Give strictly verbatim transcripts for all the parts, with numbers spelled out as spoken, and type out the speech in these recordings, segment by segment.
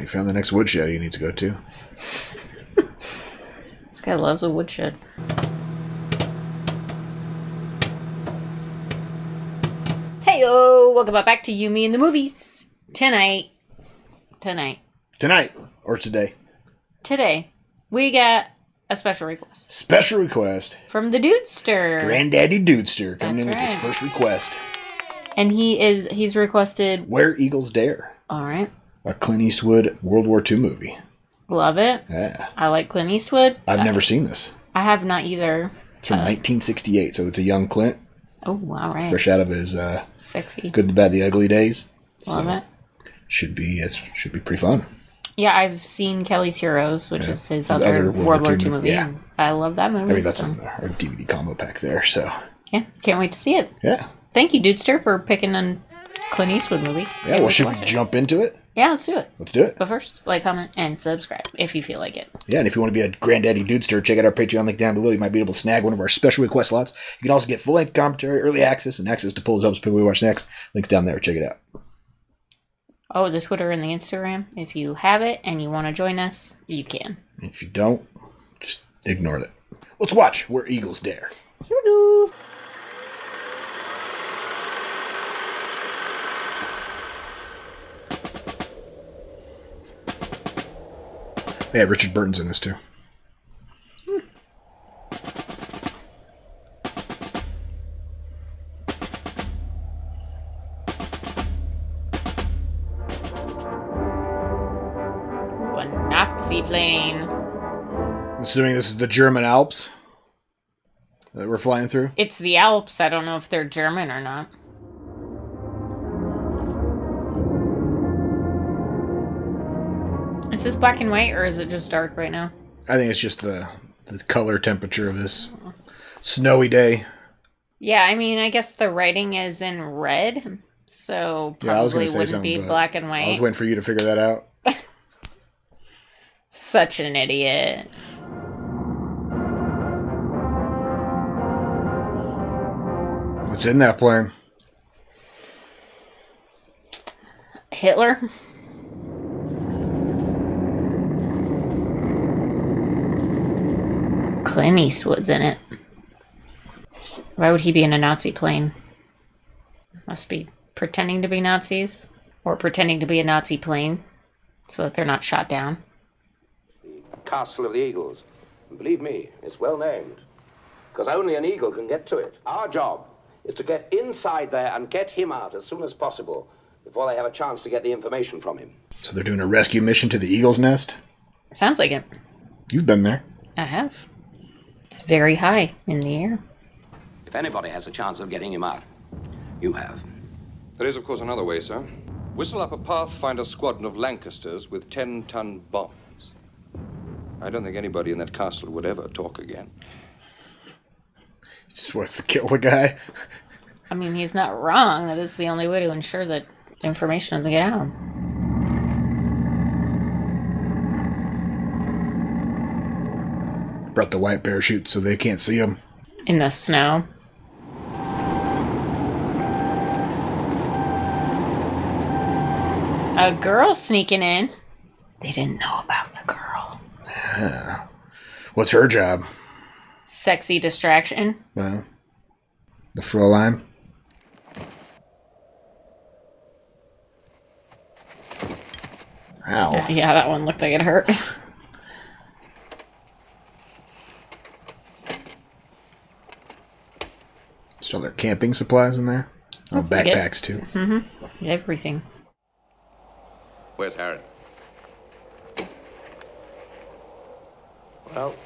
he found the next woodshed he needs to go to. This guy loves a woodshed. Heyo! Welcome back to You, Me, and the Movies. Tonight. Tonight. Tonight. Or today. Today. We got a special request. Special request. From the Dudester. Grandaddy Dudester. Coming That's in right. with his first request. And he is, he's requested... Where Eagles Dare. All right. A Clint Eastwood World War Two movie. Love it. Yeah. I like Clint Eastwood. I've I, never seen this. I have not either. It's from uh, nineteen sixty-eight, so it's a young Clint. Oh, all right. Fresh out of his... Uh, Sexy. Good, Bad, the Ugly days. Love so it. Should be, it should be pretty fun. Yeah, I've seen Kelly's Heroes, which yeah. is his, his other, other World War Two movie. Yeah. I love that movie. I mean, that's so. on our D V D combo pack there, so... Yeah, can't wait to see it. Yeah. Thank you, Dudester, for picking a Clint Eastwood movie. Yeah, well, should we jump into it? Yeah, let's do it. Let's do it. But first, like, comment, and subscribe if you feel like it. Yeah, and if you want to be a Grandaddy Dudester, check out our Patreon link down below. You might be able to snag one of our special request slots. You can also get full-length commentary, early access, and access to polls helps people we watch next. Link's down there. Check it out. Oh, the Twitter and the Instagram. If you have it and you want to join us, you can. If you don't, just ignore it. Let's watch Where Eagles Dare. Here we go. Yeah, Richard Burton's in this too. Hmm. Ooh, a Nazi plane. I'm assuming this is the German Alps that we're flying through? It's the Alps. I don't know if they're German or not. Is this black and white, or is it just dark right now? I think it's just the, the color temperature of this snowy day. Yeah, I mean, I guess the writing is in red, so probably yeah, wouldn't be black and white. I was waiting for you to figure that out. Such an idiot. What's in that plane? Hitler? Clint Eastwood's in it. Why would he be in a Nazi plane? Must be pretending to be Nazis, or pretending to be a Nazi plane, so that they're not shot down. Castle of the Eagles. And believe me, it's well named, because only an eagle can get to it. Our job is to get inside there and get him out as soon as possible, before they have a chance to get the information from him. So they're doing a rescue mission to the eagle's nest? Sounds like it. You've been there. I have. It's very high in the air. If anybody has a chance of getting him out, you have. There is, of course, another way, sir. Whistle up a Pathfinder squadron of Lancasters with ten-ton bombs. I don't think anybody in that castle would ever talk again. He just wants to kill the guy. I mean, he's not wrong. That is the only way to ensure that information doesn't get out. Brought the white parachute so they can't see him. In the snow. A girl sneaking in. They didn't know about the girl. Yeah. What's her job? Sexy distraction. Well, the Fräulein. Ow. Yeah, that one looked like it hurt. All their camping supplies in there. Oh, backpacks too. Mm-hmm. Everything. Where's Harry? Well,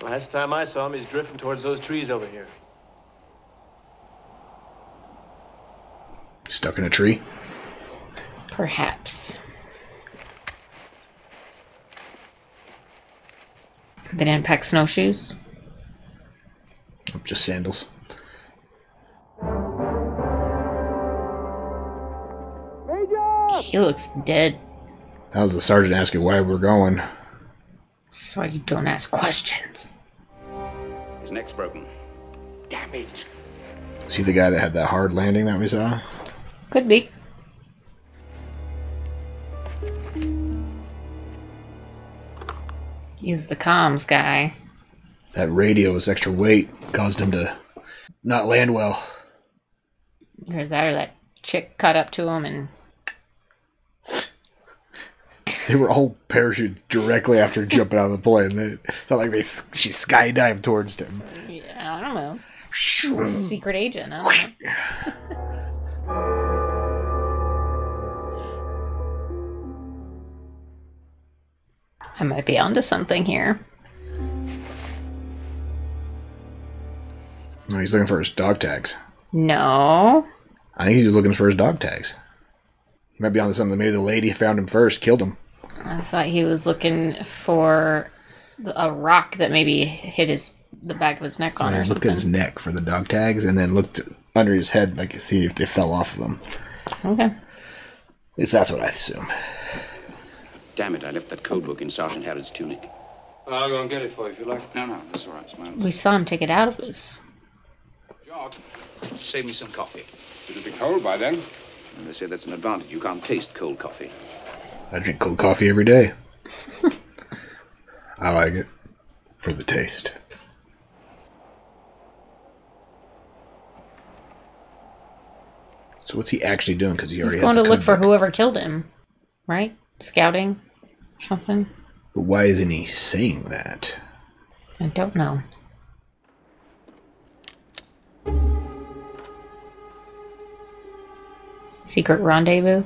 last time I saw him, he's drifting towards those trees over here. Stuck in a tree? Perhaps. They didn't pack snowshoes? Just sandals. He looks dead. That was the sergeant asking why we're going. That's why you don't ask questions. His neck's broken. Damn it. Is he the guy that had that hard landing that we saw? Could be. He's the comms guy. That radio's extra weight caused him to not land well. Or that, or that chick caught up to him and... They were all parachuted directly after jumping out of the plane. It's not like they she skydived towards him. Yeah, I don't know. Secret agent, I don't know. I might be onto something here. No, he's looking for his dog tags. No. I think he was looking for his dog tags. He might be onto something. Maybe the lady found him first, killed him. I thought he was looking for a rock that maybe hit his the back of his neck on. Or something. Looked at his neck for the dog tags, and then looked under his head, like to see if they fell off of him. Okay. At least that's what I assume. Damn it, I left that code book in Sergeant Harrod's tunic. Well, I'll go and get it for you if you like. No, no, that's all right, it's mine. We saw him take it out of us. Jock, save me some coffee. It'll be cold by then. And they say that's an advantage. You can't taste cold coffee. I drink cold coffee every day. I like it. For the taste. So what's he actually doing? Because he already He's going has to look for book. Whoever killed him, right? Scouting? Something. But why isn't he saying that? I don't know. Secret rendezvous?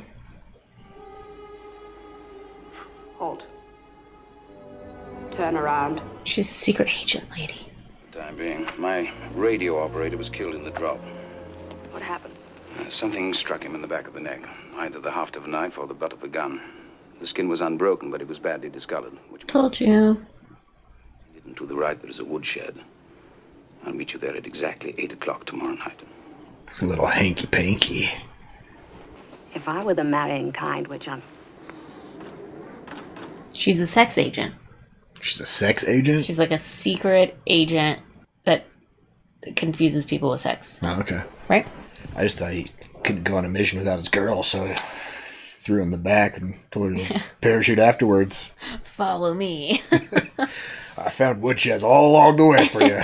Halt. Turn around. She's a secret agent lady. Time being, my radio operator was killed in the drop. What happened? Uh, something struck him in the back of the neck. Either the haft of a knife or the butt of a gun. The skin was unbroken, but it was badly discolored. Which Told you. Hidden to the right, there is a woodshed. I'll meet you there at exactly eight o'clock tomorrow night. It's a little hanky-panky. If I were the marrying kind, which I'm... She's a sex agent. She's a sex agent? She's like a secret agent that confuses people with sex. Oh, okay. Right? I just thought he couldn't go on a mission without his girl, so... Threw in the back and told her to yeah. parachute afterwards. Follow me. I found woodsheds all along the way for you.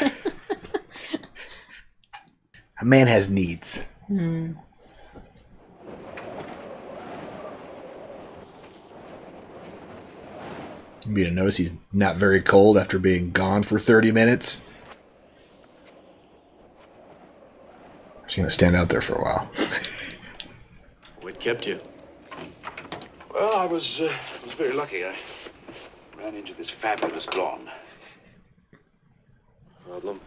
A man has needs. Hmm. You're gonna notice he's not very cold after being gone for thirty minutes. She's gonna stand out there for a while. What kept you? Well, I was, uh, was very lucky. I ran into this fabulous blonde. Problem?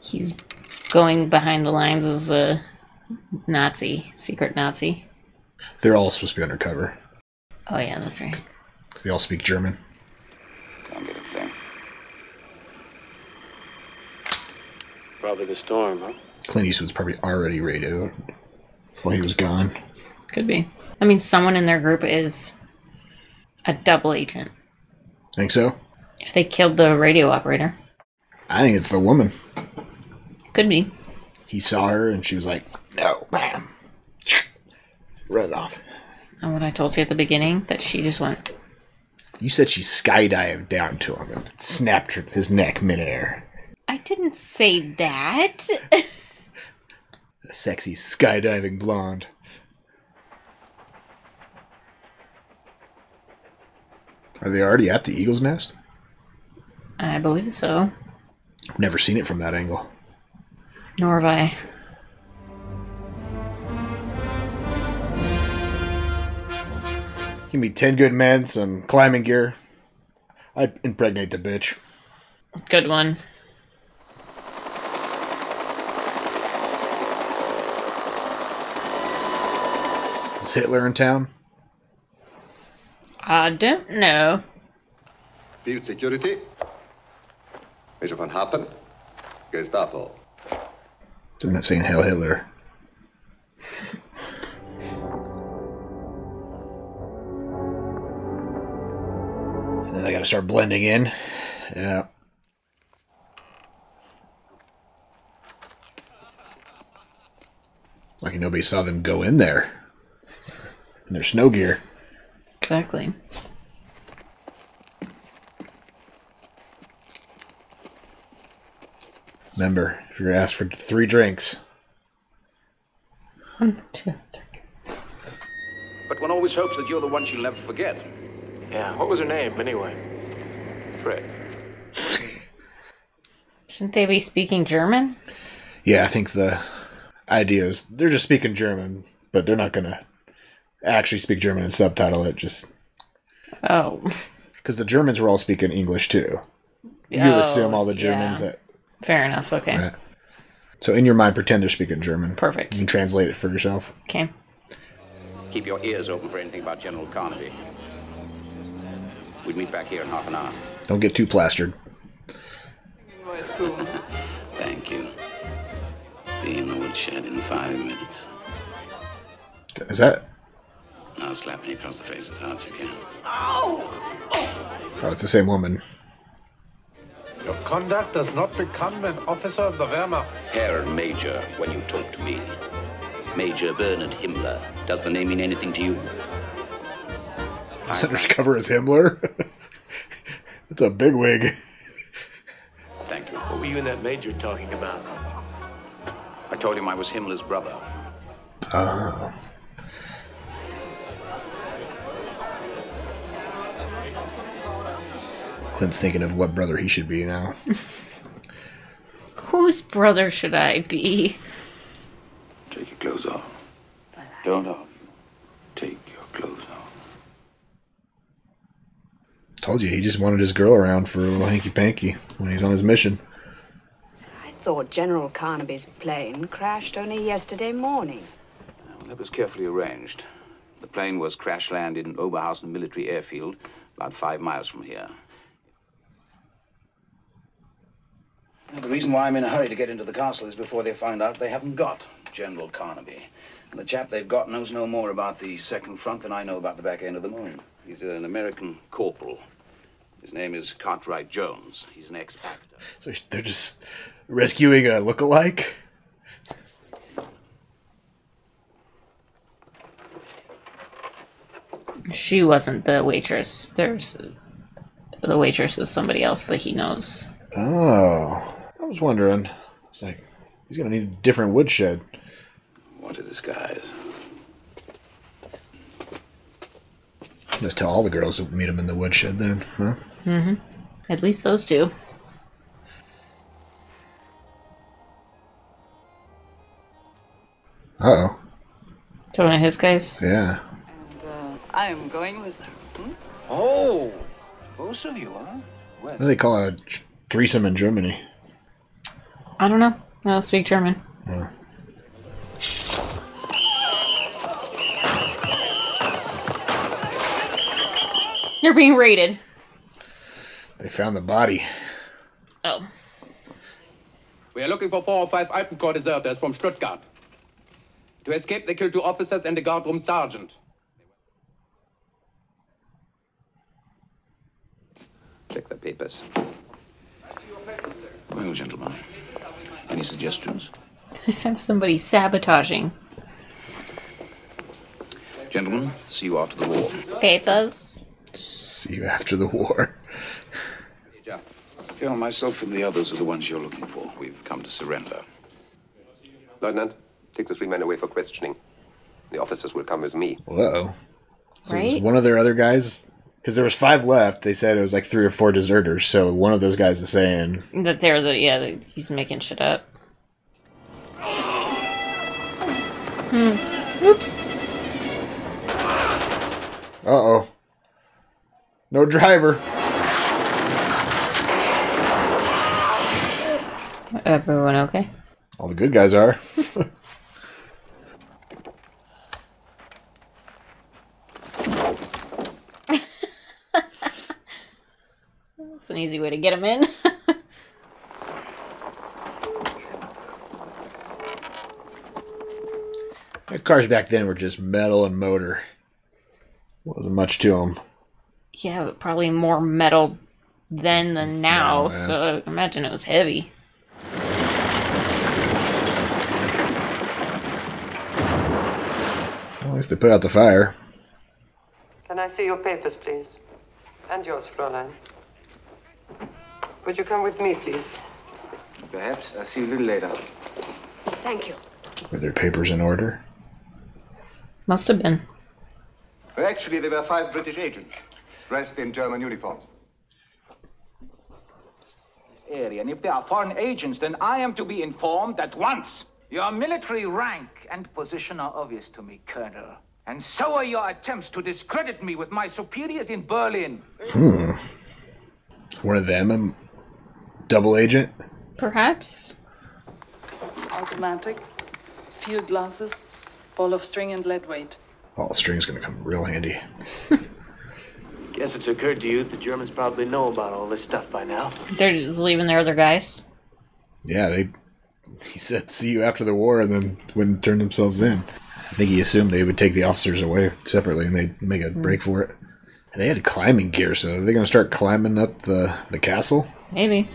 He's going behind the lines as a Nazi, secret Nazi. They're all supposed to be undercover. Oh, yeah, that's right. Because they all speak German. Can't get a thing. Probably the storm, huh? Clint Eastwood's probably already radioed while he was gone. Could be. I mean, someone in their group is a double agent. Think so? If they killed the radio operator. I think it's the woman. Could be. He saw her and she was like, no, bam. Run off. That's not what I told you at the beginning, that she just went. You said she skydived down to him and snapped his neck midair. I didn't say that. A sexy skydiving blonde. Are they already at the Eagle's Nest? I believe so. I've never seen it from that angle. Nor have I. Give me ten good men, some climbing gear. I'd impregnate the bitch. Good one. Is Hitler in town? I don't know. Field security. Major von Happen. Gestapo. They're not saying Hail Hitler. And then they gotta start blending in. Yeah. Like nobody saw them go in there. In their snow gear. Exactly. Remember, if you're asked for three drinks. One, two, three. But one always hopes that you're the one she'll never forget. Yeah, what was her name, anyway? Fred. Shouldn't they be speaking German? Yeah, I think the idea is they're just speaking German, but they're not going to actually speak German and subtitle it. Just Oh. Because the Germans were all speaking English, too. You oh, assume all the Germans yeah. that... Fair enough, okay. Right. So in your mind, pretend they're speaking German. Perfect. And translate it for yourself. Okay. Keep your ears open for anything about General Carnaby. We'd meet back here in half an hour. Don't get too plastered. Thank you. Be in the woodshed in five minutes. Is that... I'll slap you across the face as hard as you can. Oh! Oh! Oh, it's the same woman. Your conduct does not become an officer of the Wehrmacht. Herr Major, when you talk to me. Major Bernard Himmler. Does the name mean anything to you? Is that undercover as Himmler? That's a big wig. Thank you. What were you and that Major talking about? I told him I was Himmler's brother. Oh. Clint's thinking of what brother he should be now. Whose brother should I be? Take your clothes off. Don't off. Take your clothes off. Told you, he just wanted his girl around for a little hanky-panky when he's on his mission. I thought General Carnaby's plane crashed only yesterday morning. Well, that was carefully arranged. The plane was crash-landed in Oberhausen Military Airfield, about five miles from here. The reason why I'm in a hurry to get into the castle is before they find out they haven't got General Carnaby. And the chap they've got knows no more about the second front than I know about the back end of the moon. He's an American corporal. His name is Cartwright Jones. He's an ex-actor. So they're just rescuing a look-alike? She wasn't the waitress. There's the waitress was somebody else that he knows. Oh, I was wondering. It's like, he's going to need a different woodshed. What a disguise. Let's tell all the girls to meet him in the woodshed then, huh? Mm-hmm. At least those two. Uh-oh. To one of his guys? Yeah. And, uh, I am going with her. Hmm? Oh, both of you, huh? Where? What do they call a... threesome in Germany. I don't know. I'll speak German. Yeah. You're being raided. They found the body. Oh. We are looking for four or five Alpenkorps deserters from Stuttgart. To escape, they killed two officers and a guard room sergeant. Check the papers. Well, gentlemen, any suggestions? I have somebody sabotaging. Gentlemen, see you after the war. Papers. See you after the war. Major, Colonel, myself and the others are the ones you're looking for. We've come to surrender. Lieutenant, take the three men away for questioning. The officers will come with me. Uh-oh. So right? One of their other guys... Because there was five left, they said it was like three or four deserters. So one of those guys is saying that they're the yeah, he's making shit up. Hmm. Oops. Uh oh. No driver. Everyone okay? All the good guys are. It's an easy way to get him in. The cars back then were just metal and motor. Wasn't much to them. Yeah, but probably more metal then than now, no, so imagine it was heavy. Well, at least they put out the fire. Can I see your papers, please? And yours, Fräulein. Would you come with me, please? Perhaps I'll see you a little later. Thank you. Were their papers in order? Must have been. Well, actually, there were five British agents dressed in German uniforms. This area, and if they are foreign agents, then I am to be informed at once. Your military rank and position are obvious to me, Colonel. And so are your attempts to discredit me with my superiors in Berlin. Hmm. One of them, a double agent? Perhaps. Automatic, field glasses, ball of string and lead weight. Ball of string's gonna come real handy. Guess it's occurred to you the Germans probably know about all this stuff by now. They're just leaving their other guys. Yeah, they... He said, see you after the war, and then wouldn't turn themselves in. I think he assumed they would take the officers away separately, and they'd make a mm. break for it. And they had climbing gear, so are they going to start climbing up the, the castle? Maybe.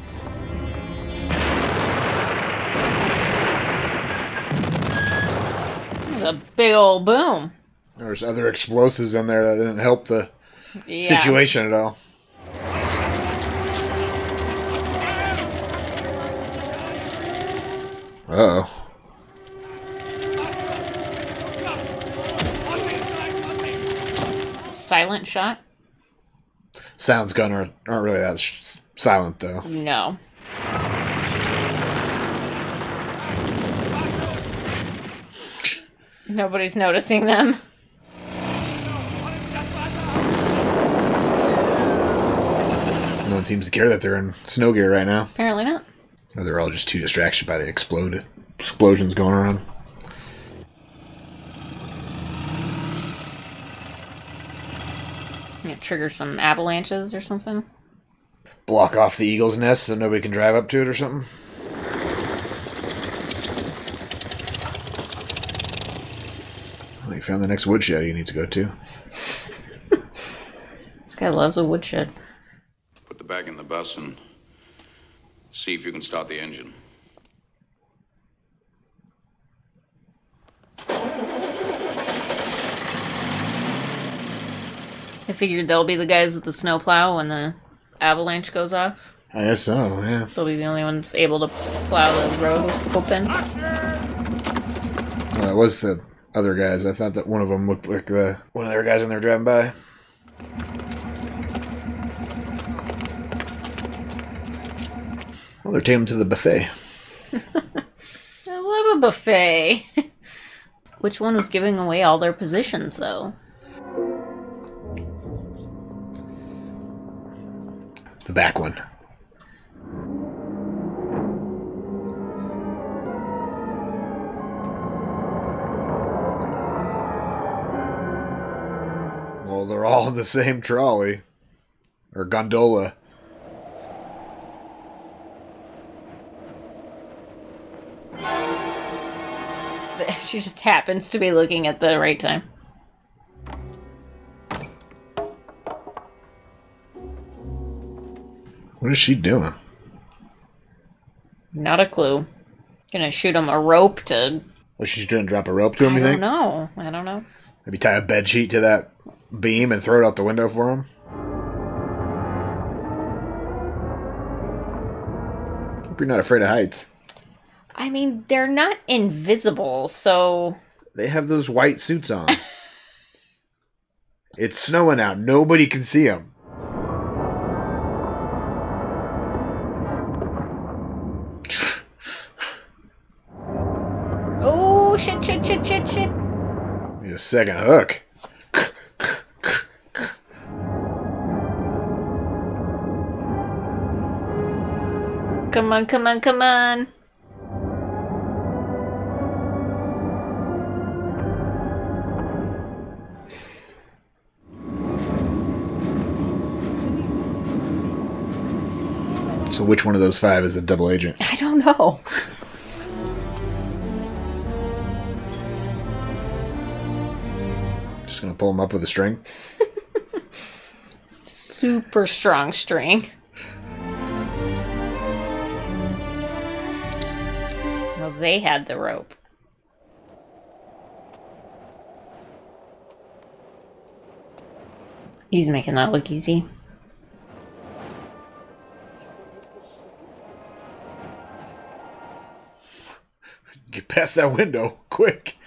There's a big old boom. There's other explosives in there that didn't help the yeah. situation at all. Uh-oh. Silent shot? Sounds gun aren't, aren't really that sh silent, though. No. Nobody's noticing them. No one seems to care that they're in snow gear right now. Apparently not. Or they're all just too distracted by the explode explosions going around. It triggers some avalanches or something. Block off the eagle's nest so nobody can drive up to it or something. Well, he found the next woodshed he needs to go to. This guy loves a woodshed. Put the bag in the bus and... see if you can start the engine. I figured they'll be the guys with the snowplow when the avalanche goes off. I guess so, yeah. They'll be the only ones able to plow the road open. Well, that was the other guys. I thought that one of them looked like the one of their guys when they were driving by. Well, they're taking them to the buffet. I love a buffet. Which one was giving away all their positions, though? The back one. Well, they're all in the same trolley. Or gondola. She just happens to be looking at the right time. What is she doing? Not a clue. Gonna shoot him a rope to... Well, she's gonna drop a rope to him, I you think? I don't know. I don't know. Maybe tie a bed sheet to that beam and throw it out the window for him? Hope you're not afraid of heights. I mean, they're not invisible, so... They have those white suits on. It's snowing out. Nobody can see them. Oh, shit, shit, shit, shit, shit. Need a second hook. Come on, come on, come on. So which one of those five is the double agent? I don't know. Just gonna pull him up with a string. Super strong string. Well, they had the rope. He's making that look easy. Get past that window, quick.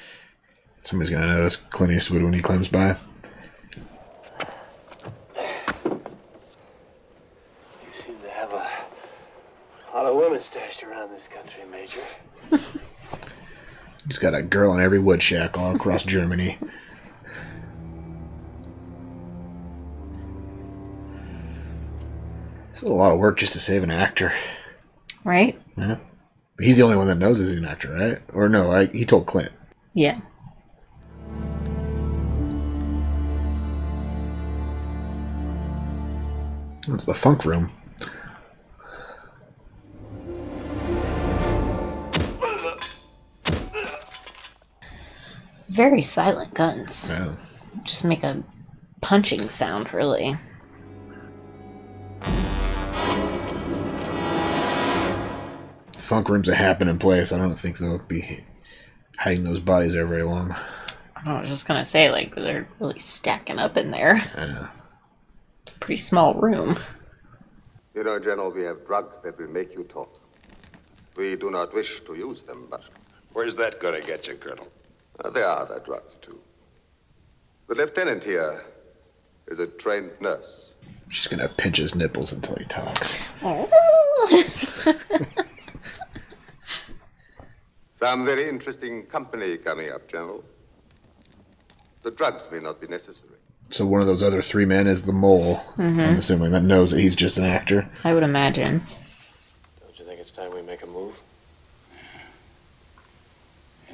Somebody's going to notice Clint Eastwood when he climbs by. You seem to have a, a lot of women stashed around this country, Major. He's got a girl in every wood shack all across Germany. It's a lot of work just to save an actor. Right? Yeah. But he's the only one that knows he's an actor, right? Or no, I, he told Clint. Yeah. That's the funk room. Very silent guns. Oh. Just make a punching sound, really. Funk room's a happening place. I don't think they'll be hiding those bodies there very long. I was just gonna say, like, they're really stacking up in there. Yeah. It's a pretty small room. You know, General, we have drugs that will make you talk. We do not wish to use them, but... Where's that gonna get you, Colonel? Uh, there are other drugs, too. The lieutenant here is a trained nurse. She's gonna pinch his nipples until he talks. Oh. Some very interesting company coming up, General. The drugs may not be necessary. So one of those other three men is the mole. Mm-hmm. I'm assuming that knows that he's just an actor. I would imagine. Don't you think it's time we make a move?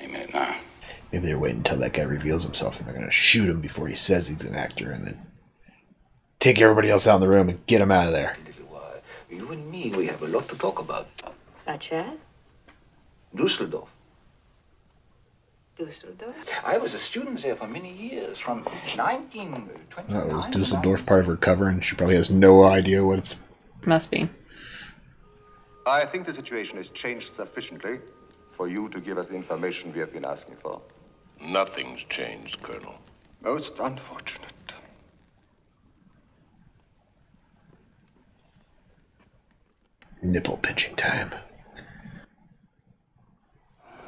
Any minute now. Maybe they're waiting until that guy reveals himself and they're going to shoot him before he says he's an actor and then take everybody else out in the room and get him out of there. You and me, we have a lot to talk about. Such as? Dusseldorf. Dusseldorf? I was a student there for many years, from nineteen twenty-nine. Oh, was Dusseldorf part of her cover, and she probably has no idea what it's... Must be. I think the situation has changed sufficiently for you to give us the information we have been asking for. Nothing's changed, Colonel. Most unfortunate. Nipple pinching time.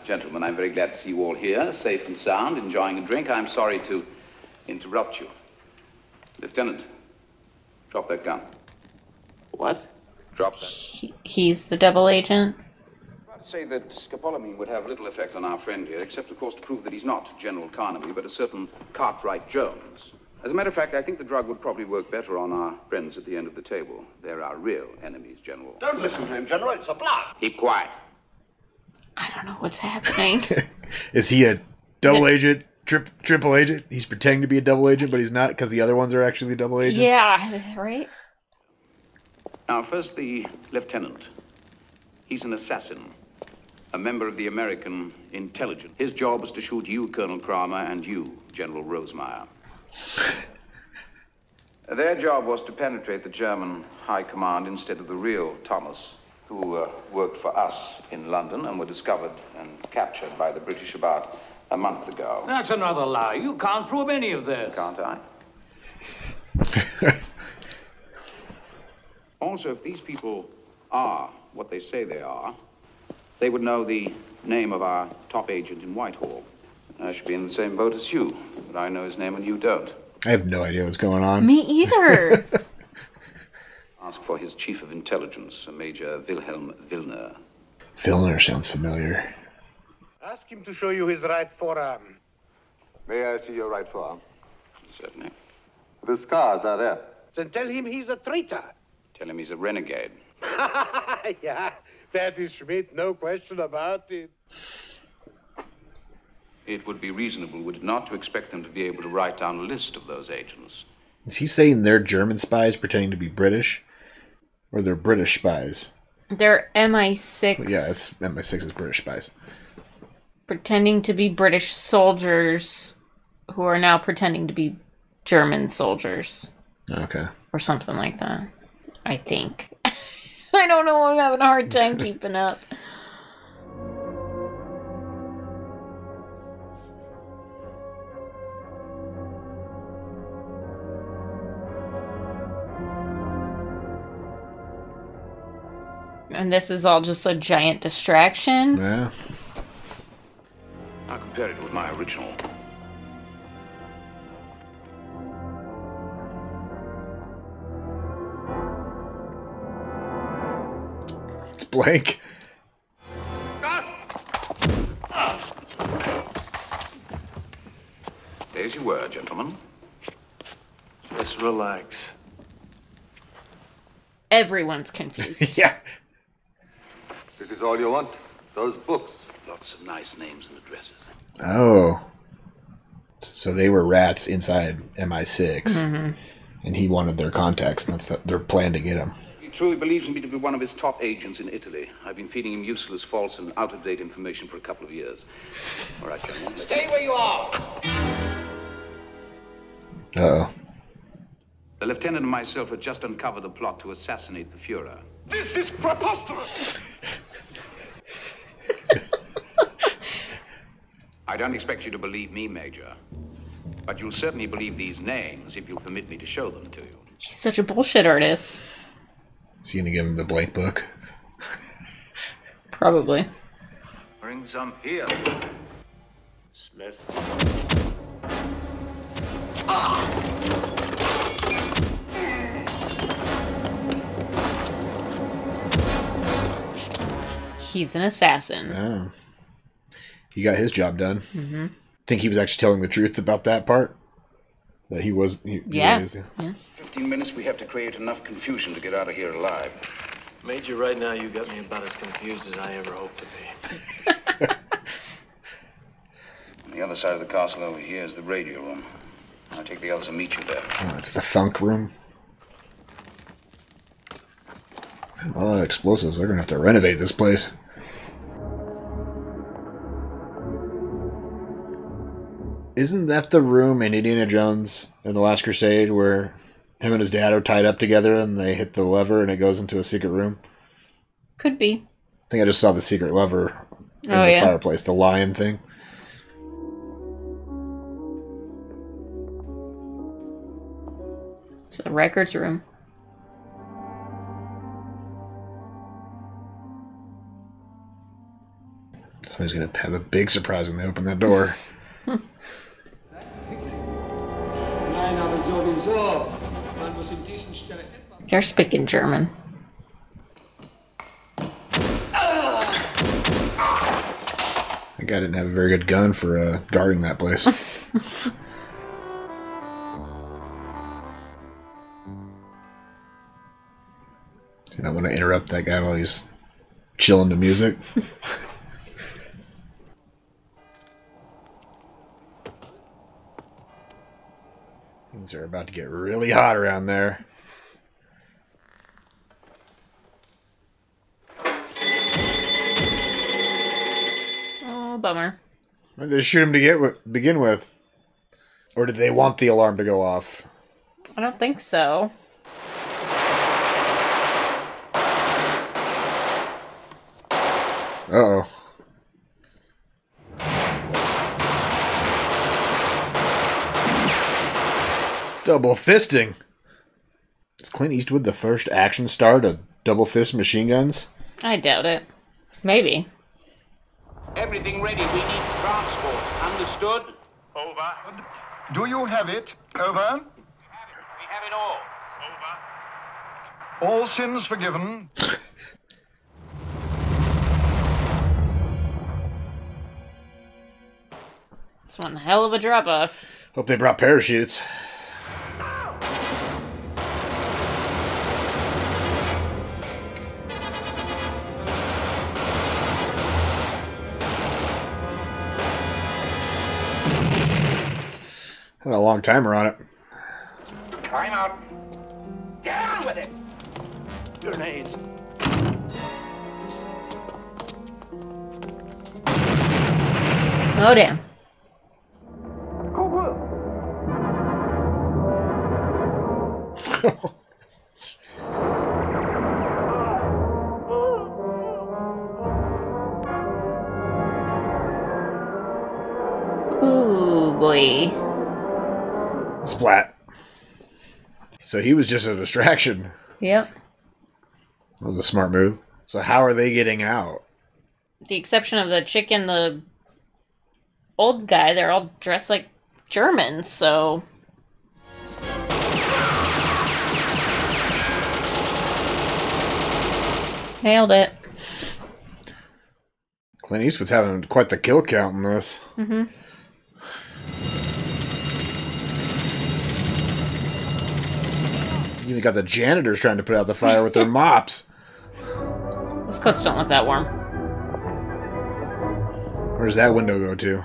Gentlemen, I'm very glad to see you all here, safe and sound, enjoying a drink. I'm sorry to interrupt you. Lieutenant, drop that gun. What? Drop that. He, he's the double agent? I would say that scopolamine would have little effect on our friend here, except, of course, to prove that he's not General Carnaby, but a certain Cartwright Jones. As a matter of fact, I think the drug would probably work better on our friends at the end of the table. They're our real enemies, General. Don't listen to him, General. It's a bluff. Keep quiet. I don't know what's happening. Is he a double agent, tri triple agent? He's pretending to be a double agent, but he's not because the other ones are actually double agents? Yeah, right? Now, first the lieutenant. He's an assassin, a member of the American intelligence. His job was to shoot you, Colonel Kramer, and you, General Rosemeyer. Their job was to penetrate the German high command instead of the real Thomas, who uh, worked for us in London and were discovered and captured by the British about a month ago. That's another lie. You can't prove any of this. Can't I? Also, if these people are what they say they are, they would know the name of our top agent in Whitehall. I should be in the same boat as you, but I know his name and you don't. I have no idea what's going on. Me either. Ask for his chief of intelligence, Major Wilhelm Villner. Villner sounds familiar. Ask him to show you his right forearm. May I see your right forearm? Certainly. The scars are there. Then tell him he's a traitor. Tell him he's a renegade. Yeah, that is Schmidt, no question about it. It would be reasonable, would it not, to expect them to be able to write down a list of those agents. Is he saying they're German spies pretending to be British? Or they're British spies? They're M I six. Yeah, it's, M I six is British spies. Pretending to be British soldiers who are now pretending to be German soldiers. Okay. Or something like that, I think. I don't know, I'm having a hard time keeping up. And this is all just a giant distraction. Yeah. compare it with my original. It's blank. There's your word, gentlemen. Let's relax. Everyone's confused. Yeah. This is all you want? Those books. Lots of nice names and addresses. Oh. So they were rats inside M I six. Mm-hmm. And he wanted their contacts, and that's the, their plan to get him. He truly believes me to be one of his top agents in Italy. I've been feeding him useless, false, and out-of-date information for a couple of years. All right, gentlemen. Stay where you are! Uh-oh. The lieutenant and myself had just uncovered a plot to assassinate the Fuhrer. This is preposterous! I don't expect you to believe me, Major. But you'll certainly believe these names if you'll permit me to show them to you. He's such a bullshit artist. Is he going to give him the blank book? Probably. Bring some here. Smith. Ah! He's an assassin. Oh. He got his job done. Mm-hmm. Think he was actually telling the truth about that part? That he was... He, yeah. He was, yeah. yeah. Fifteen minutes, we have to create enough confusion to get out of here alive. Major, right now you got me about as confused as I ever hoped to be. On the other side of the castle over here is the radio room. I'll take the others and meet you there. Oh, it's the funk room. A lot of explosives. They're going to have to renovate this place. Isn't that the room in Indiana Jones and the Last Crusade where him and his dad are tied up together and they hit the lever and it goes into a secret room? Could be. I think I just saw the secret lever in oh, the yeah. fireplace, the lion thing. It's a records room. Somebody's going to have a big surprise when they open that door. They're speaking German. That guy didn't have a very good gun for uh, guarding that place. Do not want to interrupt that guy while he's chilling to music. Things are about to get really hot around there. Oh, bummer. Why did they shoot him to get w begin with? Or did they want the alarm to go off? I don't think so. Uh-oh. Double fisting. Is Clint Eastwood the first action star to double fist machine guns? I doubt it. Maybe. Everything ready. We need transport. Understood? Over. Do you have it? Over. We have it. We have it all. Over. All sins forgiven. It's one hell of a drop off. Hope they brought parachutes. Had a long timer on it. Time out. Get on with it. Grenades. Oh damn. Cool. Ooh boy. Splat. So he was just a distraction. Yep. That was a smart move. So how are they getting out? With the exception of the chick in the old guy, they're all dressed like Germans, so... Nailed it. Clint Eastwood's having quite the kill count in this. Mm-hmm. You even got the janitors trying to put out the fire with their mops. Those coats don't look that warm. Where does that window go to?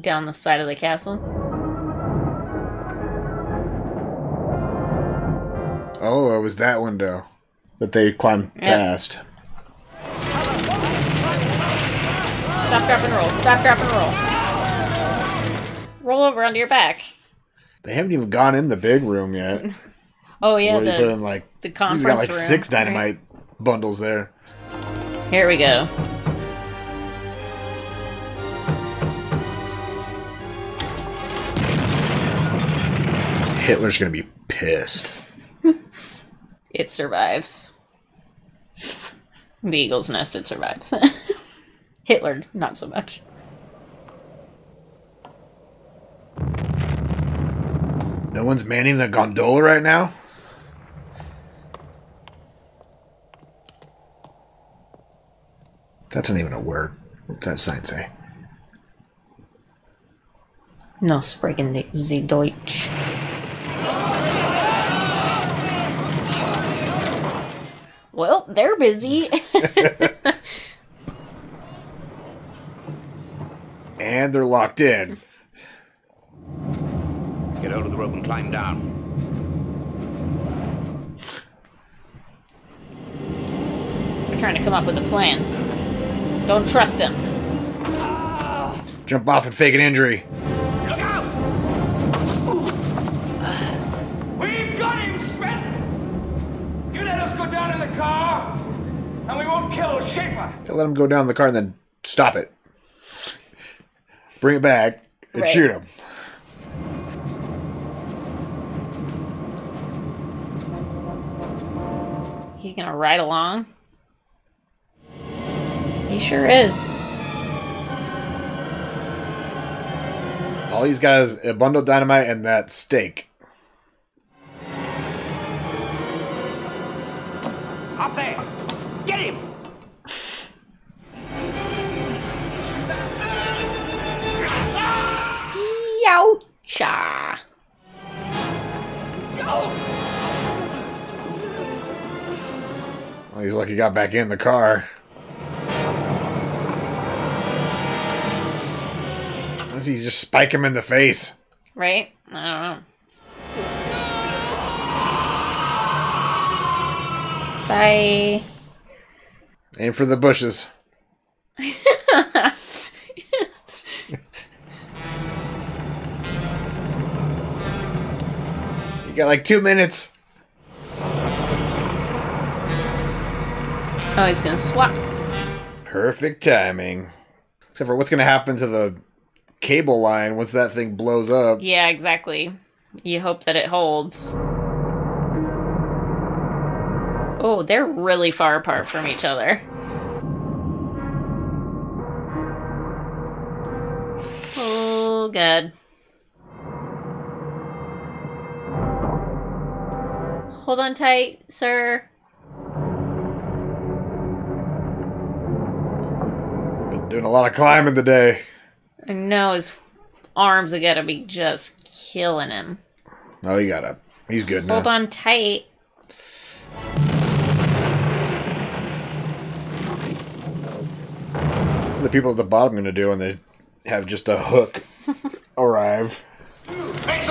Down the side of the castle. Oh, it was that window that they climbed yep. past. Stop, drop, and roll. Stop, drop, and roll. Roll over onto your back. They haven't even gone in the big room yet. Oh, yeah. Where the, you put in, like, the conference room. He's got, like, room, six dynamite right? bundles there. Here we go. Hitler's gonna be pissed. It survives. The eagle's nest, it survives. Hitler, not so much. No one's manning the gondola right now? That's not even a word. What's that sign say? No sprechen Sie Deutsch. Well, they're busy. And they're locked in. Get out of the rope and climb down. We're trying to come up with a plan. Don't trust him. Jump off and fake an injury. Look out! We've got him, Smith! You let us go down in the car, and we won't kill Schaefer. They let him go down in the car and then stop it. Bring it back and right. shoot him. He's gonna ride along. He sure is. All he's got is a bundle of dynamite and that stake. Up there! Get him! Yowcha! Go! He's lucky he got back in the car. Does he just spike him in the face? Right? I don't know. Bye. Aim for the bushes. You got like two minutes. Oh, he's gonna swap. Perfect timing. Except for what's gonna happen to the cable line once that thing blows up. Yeah, exactly. You hope that it holds. Oh, they're really far apart from each other. Oh, God. Hold on tight, sir. Doing a lot of climbing today. I know his arms are gotta be just killing him. Oh, he got up. He's good now. Hold on tight. What are the people at the bottom gonna do when they have just a hook arrive? That's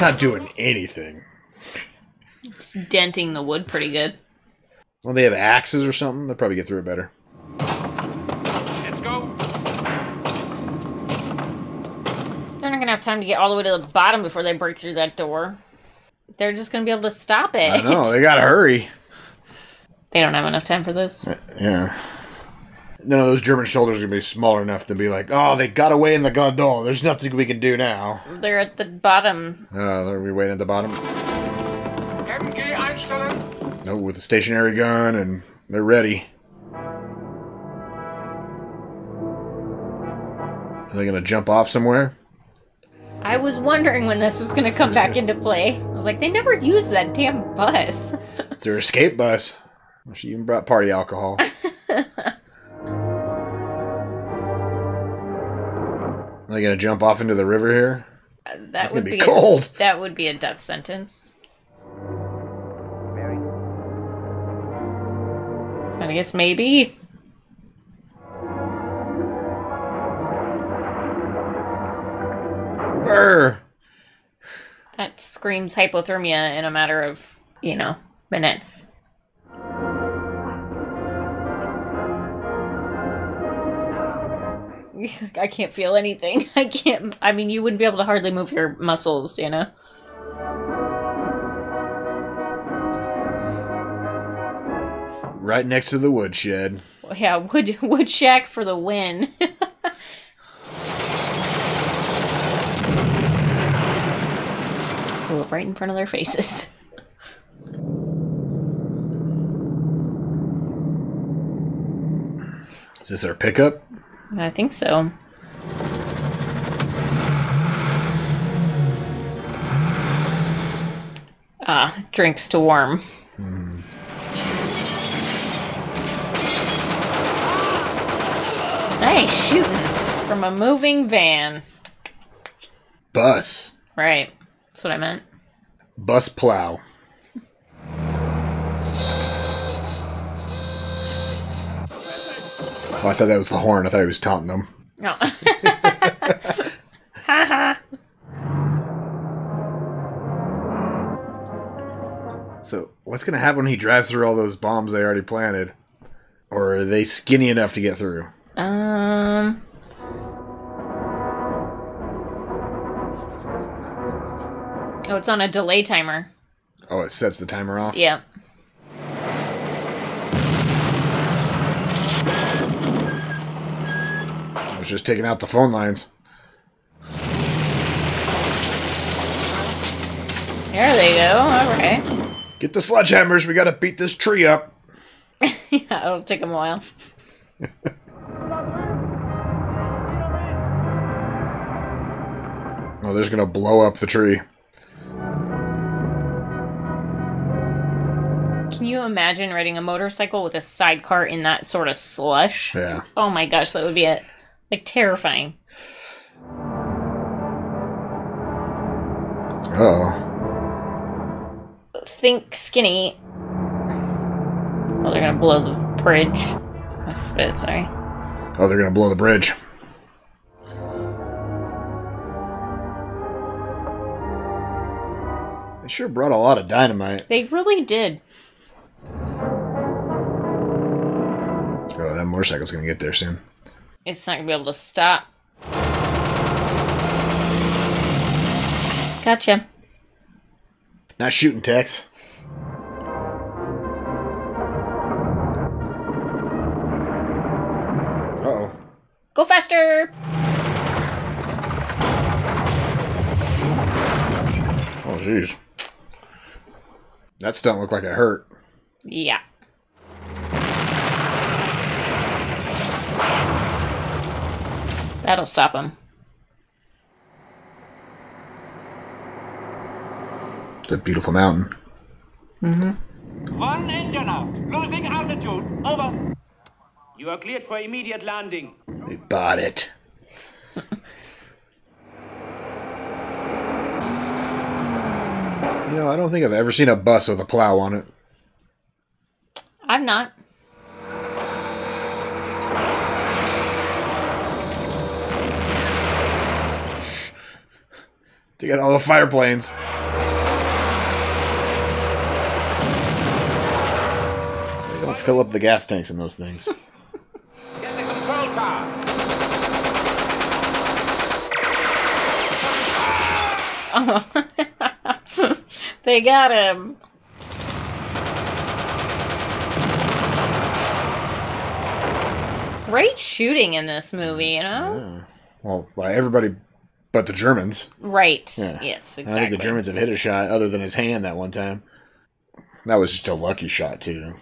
not doing anything. It's denting the wood pretty good. Well, they have axes or something. They'll probably get through it better. Let's go. They're not gonna have time to get all the way to the bottom before they break through that door. They're just gonna be able to stop it. I know. They gotta hurry. They don't have enough time for this. Yeah. None of those German soldiers are gonna be small enough to be like, oh, they got away in the gondola. There's nothing we can do now. They're at the bottom. Oh, uh, they're waiting at the bottom. M G Einstein. No, with a stationary gun, and they're ready. Are they going to jump off somewhere? I was wondering when this was going to come back into play. I was like, they never used that damn bus. It's their escape bus. She even brought party alcohol. Are they going to jump off into the river here? Uh, that That's would gonna be, be cold. A, that would be a death sentence. I guess maybe. Burr. That screams hypothermia in a matter of, you know, minutes. He's like, I can't feel anything. I can't. I mean, you wouldn't be able to hardly move your muscles, you know? Right next to the woodshed. Yeah, wood, wood shack for the win. Right in front of their faces. Is this their pickup? I think so. Ah, drinks to warm. Mm. Nice shooting from a moving van. Bus. Right. That's what I meant. Bus plow. Oh, I thought that was the horn. I thought he was taunting them. No. Ha ha. So, what's going to happen when he drives through all those bombs they already planted? Or are they skinny enough to get through? Um... Oh, it's on a delay timer. Oh, it sets the timer off? Yeah. I was just taking out the phone lines. There they go. All right. Get the sledgehammers. We got to beat this tree up. Yeah, it'll take them a while. Oh, they're just going to blow up the tree. Can you imagine riding a motorcycle with a sidecar in that sort of slush? Yeah. Oh my gosh, that would be it. Like, terrifying. Uh-oh. Think skinny. Oh, they're gonna blow the bridge. I spit, sorry. Oh, they're gonna blow the bridge. They sure brought a lot of dynamite. They really did. Oh, that motorcycle's gonna get there soon. It's not gonna be able to stop. Gotcha. Not shooting, Tex. Uh-oh. Go faster! Oh, jeez. That stunt looked like it hurt. Yeah. That'll stop him. It's a beautiful mountain. Mm-hmm. One engine out. Losing altitude. Over. You are cleared for immediate landing. They bought it. You know, I don't think I've ever seen a bus with a plow on it. I've not. To get all the fire planes. So we don't fill up the gas tanks in those things. Get the control car. Oh. They got him. Great shooting in this movie, you know? Yeah. Well, by everybody... But the Germans. Right. Yeah. Yes, exactly. I think the Germans have hit a shot other than his hand that one time. That was just a lucky shot, too.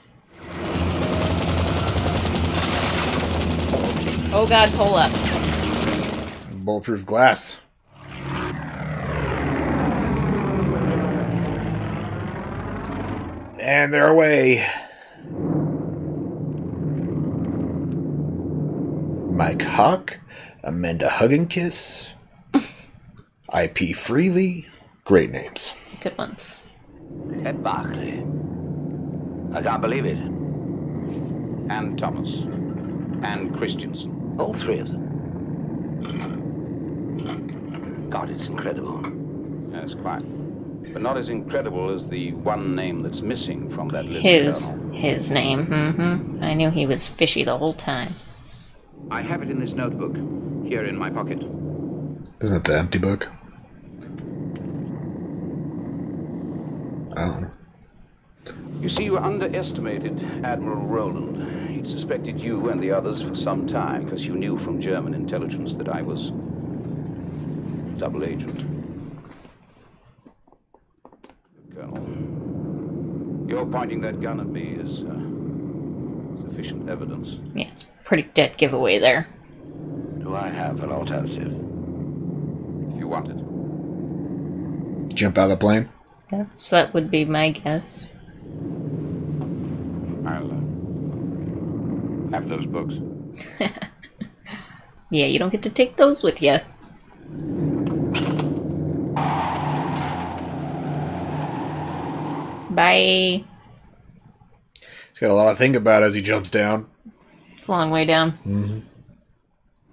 Oh, God, pull up. bulletproof glass. And they're away. Mike Hawk, Amanda Hugginkiss, I P Freely. Great names. Good ones. Ed Barkley. I can't believe it. And Thomas. And Christiansen. All three of them. God, it's incredible. Yes, quite. But not as incredible as the one name that's missing from that list. His, his name. Mm-hmm. I knew he was fishy the whole time. I have it in this notebook, here in my pocket. Isn't it the empty book? Oh. You see, you underestimated Admiral Roland. He'd suspected you and the others for some time, because you knew from German intelligence that I was double agent. Colonel, your pointing that gun at me is uh, sufficient evidence. Yeah, it's pretty dead giveaway there. Do I have an alternative? If you want it. Jump out of the plane? That's, that would be my guess. I'll uh, have those books. Yeah, you don't get to take those with you. Bye. He's got a lot to think about as he jumps down. It's a long way down. Mm-hmm.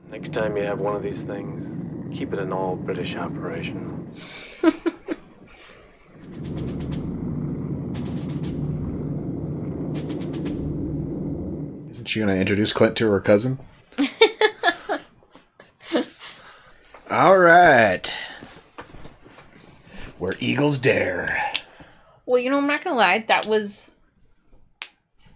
Next time you have one of these things, keep it an all-British operation. Isn't she going to introduce Clint to her cousin? All right. Where Eagles Dare. Well, you know, I'm not going to lie. That was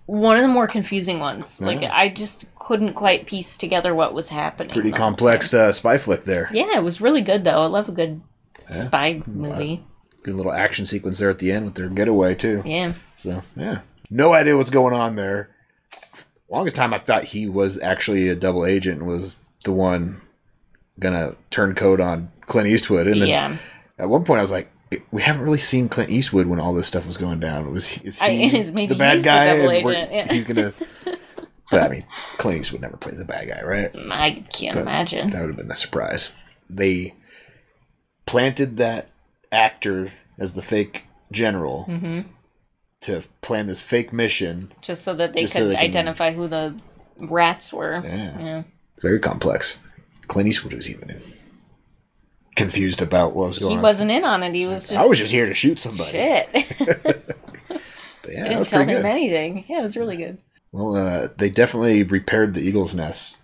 one of the more confusing ones. Yeah. Like, I just couldn't quite piece together what was happening. Pretty complex uh, spy flick there. Yeah, it was really good, though. I love a good yeah. spy movie. Good little action sequence there at the end with their getaway, too. Yeah. So, yeah. No idea what's going on there. Longest time I thought he was actually a double agent and was the one gonna turn code on Clint Eastwood. And then yeah. at one point I was like, we haven't really seen Clint Eastwood when all this stuff was going down. Was he, is he I, maybe the bad guy? The double agent. Yeah. He's gonna. But I mean, Clint Eastwood never plays the bad guy, right? I can't but imagine. That would have been a surprise. They planted that actor as the fake general. Mm-hmm. To plan this fake mission. Just so that they could so they identify can... who the rats were. Yeah. yeah. Very complex. Clint Eastwood was even confused about what was going on. He wasn't in on it. He was just... I was just here to shoot somebody. Shit. But yeah, I didn't tell him good. anything. Yeah, it was really good. Well, uh, they definitely repaired the Eagle's Nest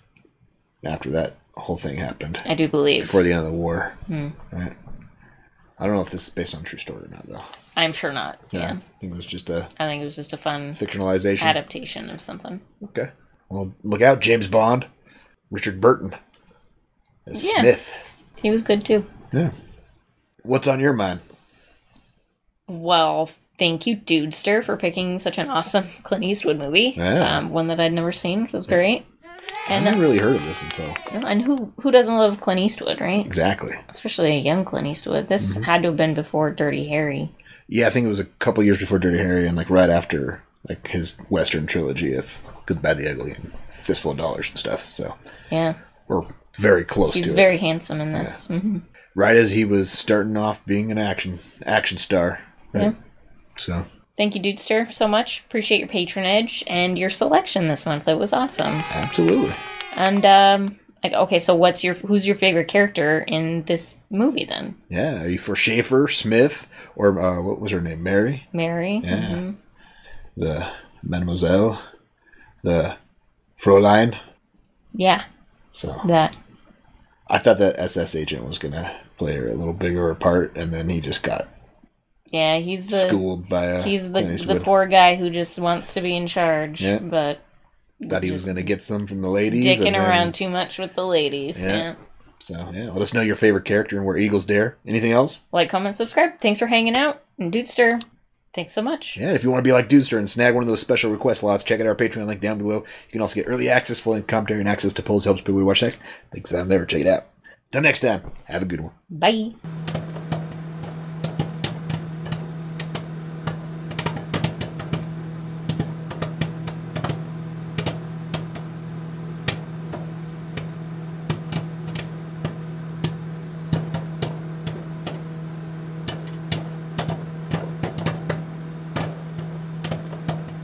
after that whole thing happened. I do believe. Before the end of the war. Hmm. Right. I don't know if this is based on a true story or not, though. I'm sure not. Yeah. yeah. I think it was just a I think it was just a fun fictionalization adaptation of something. Okay. Well, look out, James Bond. Richard Burton. As yeah. Smith. He was good too. Yeah. What's on your mind? Well, thank you, Dudester, for picking such an awesome Clint Eastwood movie. Yeah. Um, one that I'd never seen, which was yeah. great. And I never really heard of this until... And who who doesn't love Clint Eastwood, right? Exactly. Especially a young Clint Eastwood. This mm-hmm. had to have been before Dirty Harry. Yeah, I think it was a couple years before Dirty Harry and like right after like his Western trilogy of Good, Bad, the Ugly and Fistful of Dollars and stuff. So yeah. We're very close He's to He's very it. handsome in this. Yeah. Mm-hmm. Right as he was starting off being an action action star. Right? Yeah. So... Thank you, Dudester, so much. Appreciate your patronage and your selection this month. That was awesome. Absolutely. And um, like, okay, so what's your who's your favorite character in this movie then? Yeah, are you for Schaefer, Smith, or uh, what was her name? Mary. Mary. Yeah. Mm-hmm. The Mademoiselle, the Fräulein. Yeah. So that. I thought that S S agent was gonna play her a little bigger a part, and then he just got. Yeah, he's the schooled by a he's the the poor guy who just wants to be in charge, yeah. but thought he was going to get some from the ladies. Dicking and then, around too much with the ladies. Yeah. yeah. So yeah, let us know your favorite character and Where Eagles Dare. Anything else? Like, comment, subscribe. Thanks for hanging out, and Dudester, thanks so much. Yeah, if you want to be like Dudester and snag one of those special request lots, check out our Patreon link down below. You can also get early access, full length commentary, and access to polls helps people we watch next. Thanks, I'm there. Check it out. Till next time, have a good one. Bye.